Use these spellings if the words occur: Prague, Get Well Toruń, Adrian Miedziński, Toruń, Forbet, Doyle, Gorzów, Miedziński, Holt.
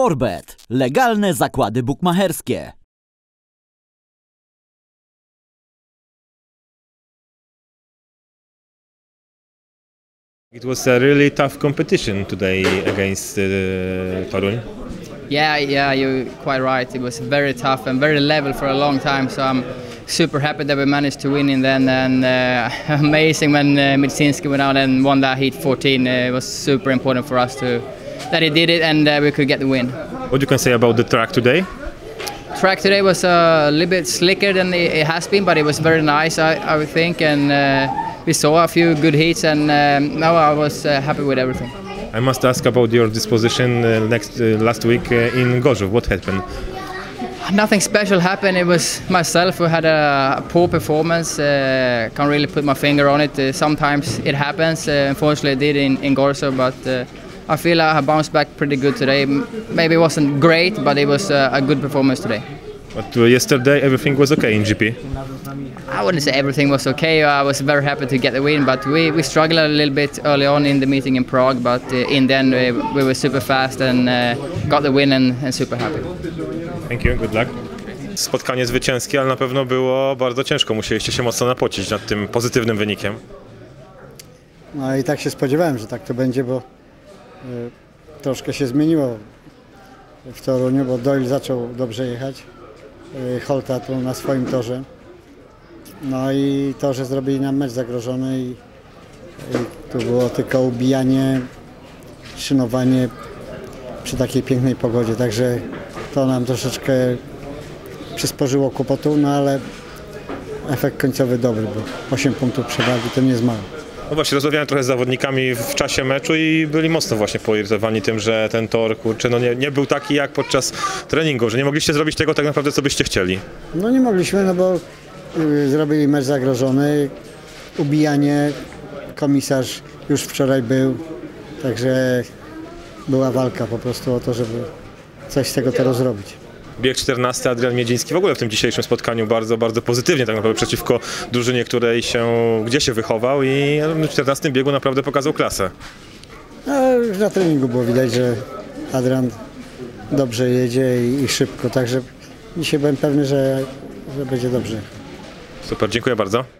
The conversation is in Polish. Forbet. Legalne zakłady bukmacherskie. It was a really tough competition today against Toruń. Yeah, you're quite right. It was very tough and very level for a long time. So I'm super happy that we managed to win in the end. And amazing when Miedziński went out and won that heat 14. It was super important for us that he did it and we could get the win. What you can say about the track today? Track today was a little bit slicker than it has been, but it was very nice, I would think. And we saw a few good heats, and now I was happy with everything. I must ask about your disposition last week in Gorzów. What happened? Nothing special happened. It was myself who had a poor performance. Can't really put my finger on it. Sometimes it happens. Unfortunately, it did in Gorzów, but I feel I bounced back pretty good today. Maybe it wasn't great, but it was a good performance today. But yesterday everything was okay in GP? I wouldn't say everything was okay. I was very happy to get the win, but we struggled a little bit early on in the meeting in Prague, but in the end we were super fast and got the win and super happy. Thank you, good luck. Spotkanie zwycięskie, ale na pewno było bardzo ciężko. Musieliście się mocno napocić nad tym pozytywnym wynikiem. No i tak się spodziewałem, że tak to będzie, bo troszkę się zmieniło w Toruniu, bo Doyle zaczął dobrze jechać. Holta tu na swoim torze. No i to, że zrobili nam mecz zagrożony i tu było tylko ubijanie, szynowanie przy takiej pięknej pogodzie. Także to nam troszeczkę przysporzyło kłopotu, no ale efekt końcowy dobry był. 8 punktów przewagi to nie jest mało. No właśnie, rozmawiałem trochę z zawodnikami w czasie meczu i byli mocno właśnie poirytowani tym, że ten tor, kurczę, no nie był taki jak podczas treningu, że nie mogliście zrobić tego tak naprawdę, co byście chcieli. No nie mogliśmy, no bo zrobili mecz zagrożony, ubijanie, komisarz już wczoraj był, także była walka po prostu o to, żeby coś z tego toru zrobić. Bieg 14, Adrian Miedziński w ogóle w tym dzisiejszym spotkaniu bardzo, bardzo pozytywnie tak naprawdę przeciwko drużynie, której gdzie się wychował i w 14 biegu naprawdę pokazał klasę. No, już na treningu było widać, że Adrian dobrze jedzie i szybko, także dzisiaj byłem pewny, że będzie dobrze. Super, dziękuję bardzo.